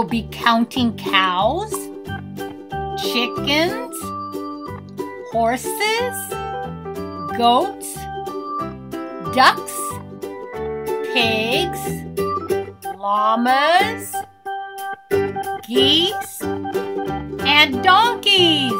will be counting cows, chickens, horses, goats, ducks, pigs, llamas, geese, and donkeys.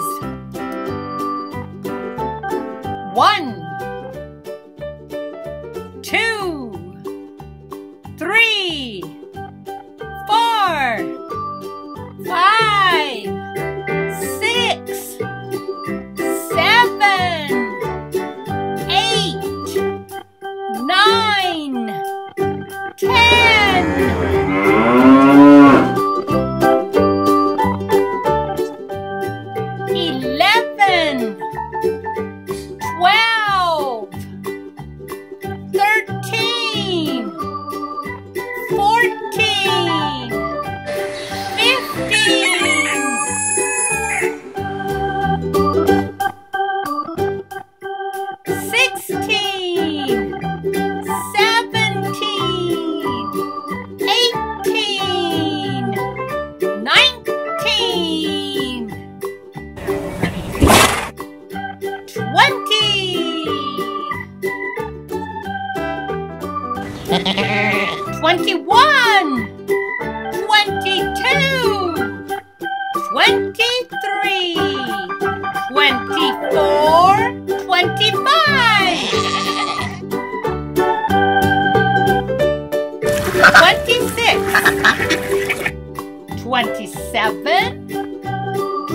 45,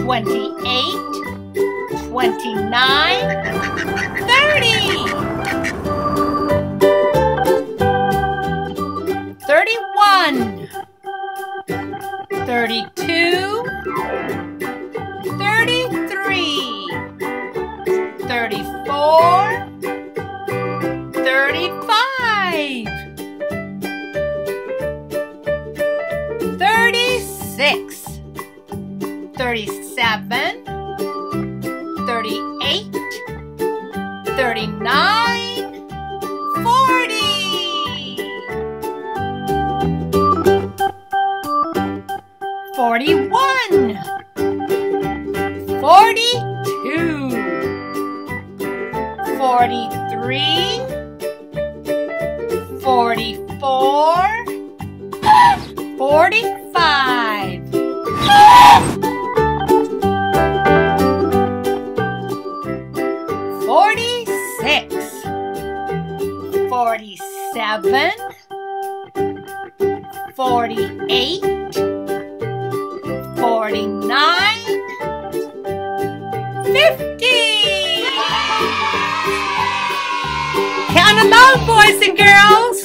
46, 47, 48, 49, 50. Count them out, boys and girls.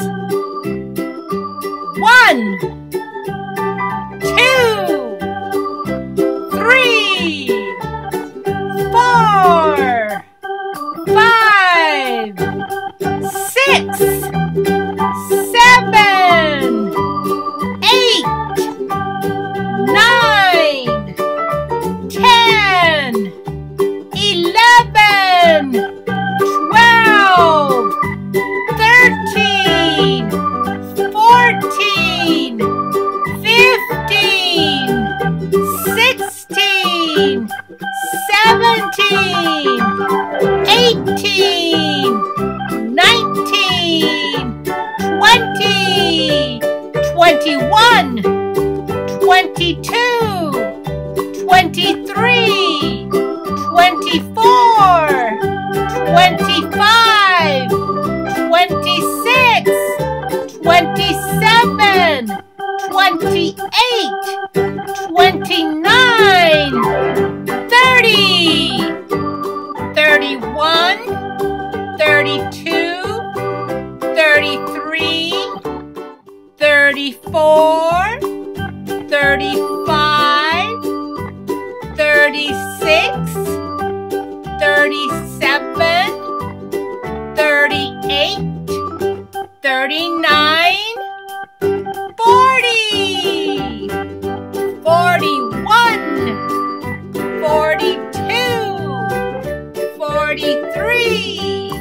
43,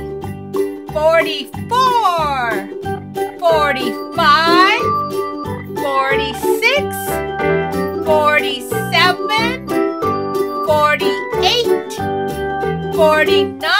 44, 45, 46, 47, 48, 49.